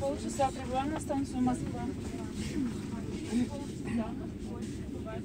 Полчаса прибываем на станцию Москва. Полчаса в Польше бывает.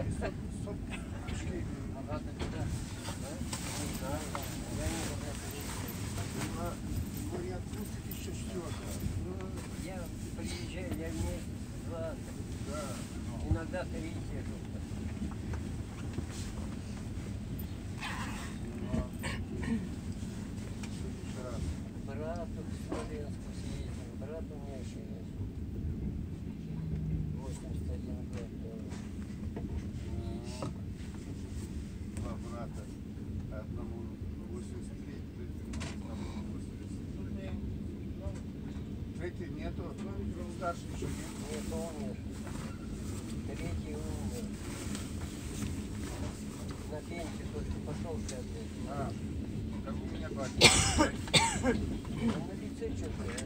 Я приезжаю, я вместе 20, иногда 30. Брату в Смоленску съездил, брат у меня еще есть. 81 год. Два брата, одному 83, одному 83. Третий нету, ну старший еще нет. Не помнишь. Третий умер. На пенсию только пошел сейчас. Как у меня батя. На лице что-то.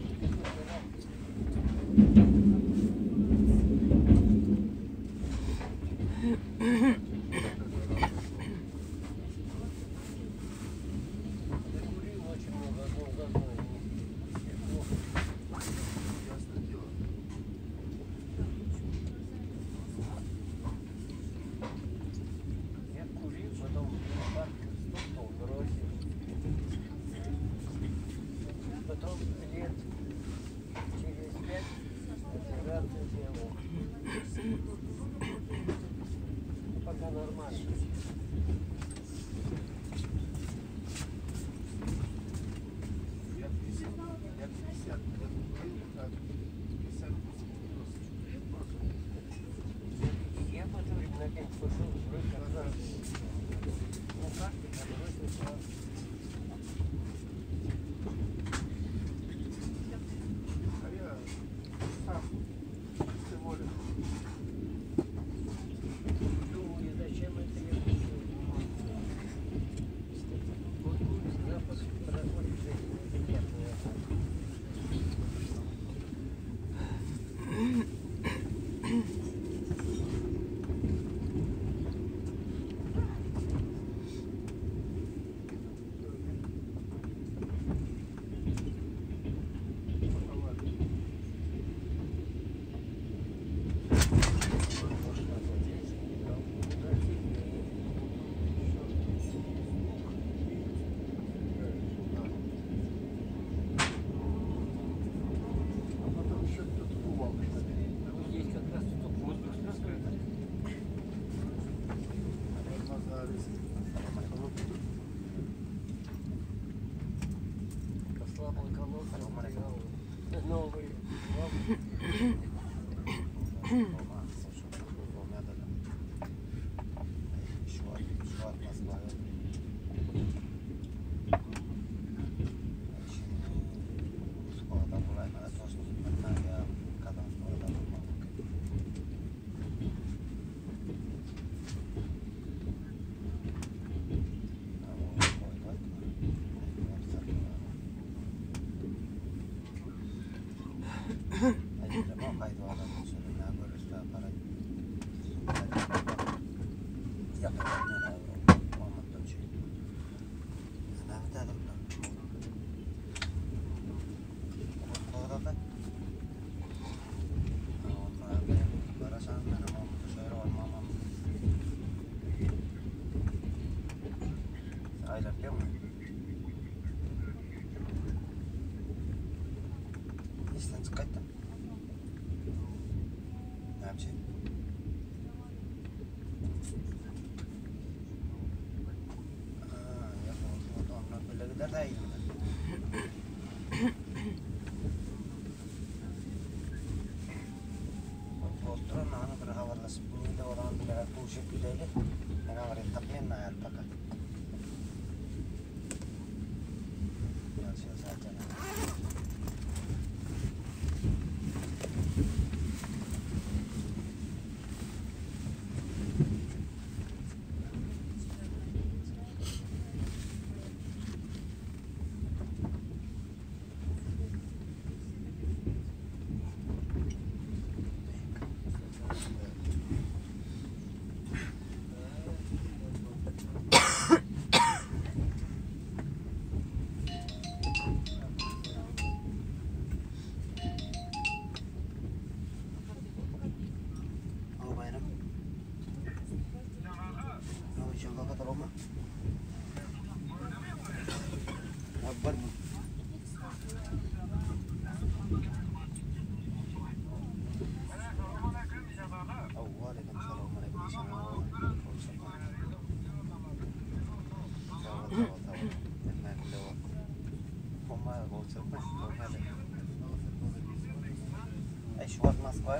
Еще от Москвы.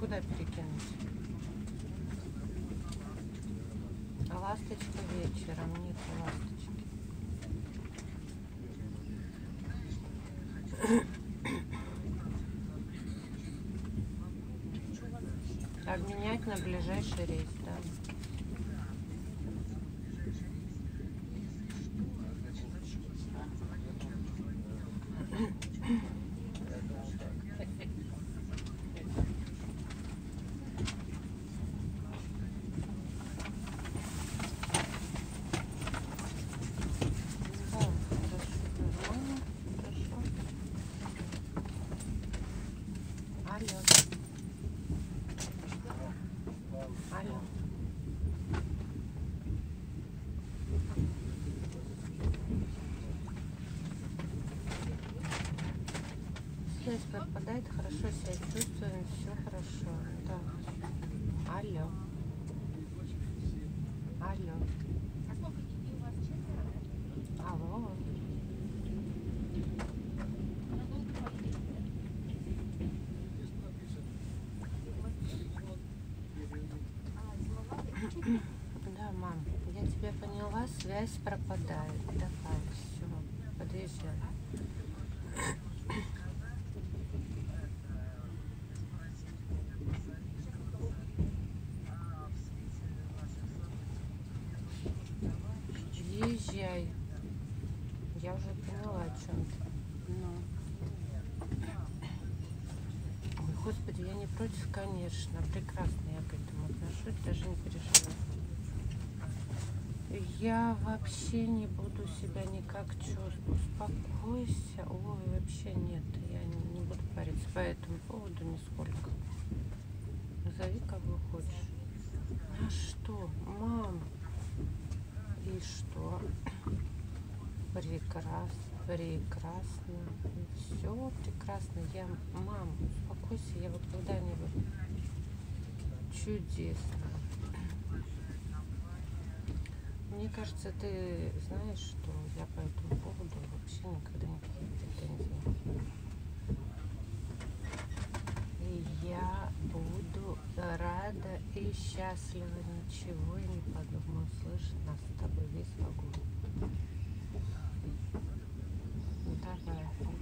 Куда перекинуть? А ласточка вечером, нет ласточки. Обменять на ближайший рейс, да. Попадает хорошо, себя чувствуем, все хорошо. Да. Алло. Алло. Алло. Да, мам, я тебя поняла, связь пропадает. Давай, все, подъезжай. Я уже поняла о чем-то. Ой, господи, я не против, конечно. Прекрасно я к этому отношусь, даже не переживаю. Я вообще не буду себя никак чувствовать. Успокойся. Ой, вообще нет. Я не буду париться по этому поводу нисколько. Зови кого хочешь. А что, мам? И что? Прекрасно, прекрасно, все прекрасно. Я, мам, успокойся, я вот когда-нибудь чудесно. Мне кажется, ты знаешь, что я по этому поводу вообще никогда никаких претензий. И я буду рада и счастлива, ничего не подумаю, слышь, нас с тобой весь вагон.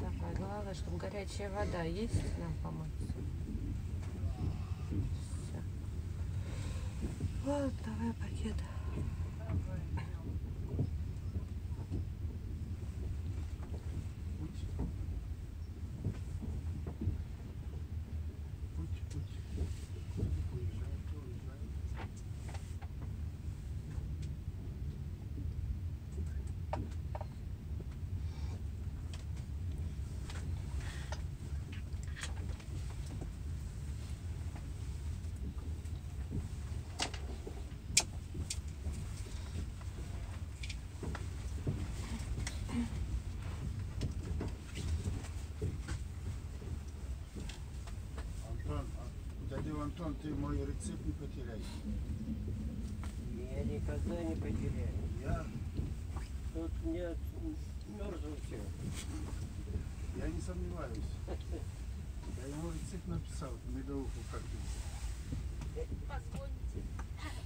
Давай, главное, чтобы горячая вода есть, нам помыться. Все. Вот, давай пакет. Антон, ты мой рецепт не потеряй. Я никогда не потеряю. Я тут не мерзну все. Я не сомневаюсь. Я, может, цик написал, медовуху как-то. Позвоните.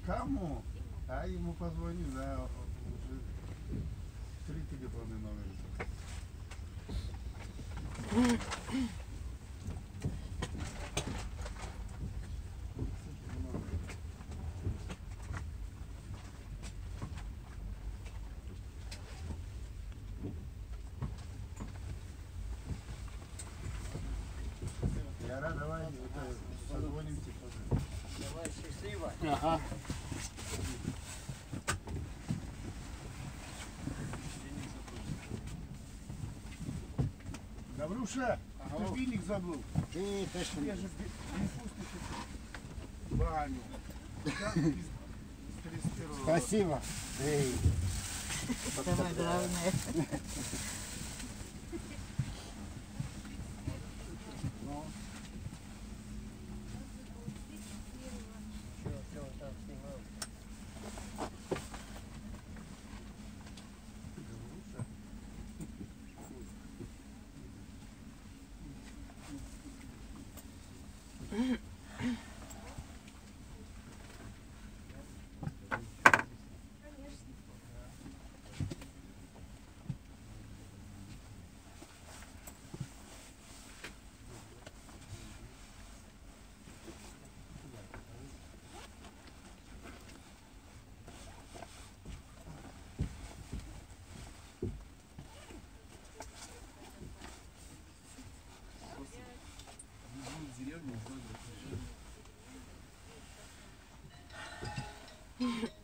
Кому? А ему позвони, да, уже 3 телефонные номера. Яра, давай, созвонимся тоже. Давай, счастливо. Ага. Гавруша, ага. Ты веник забыл. Ты точно. Я же без баню. Спасибо. Эй. Самое главное. Mm-hmm.